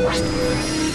What?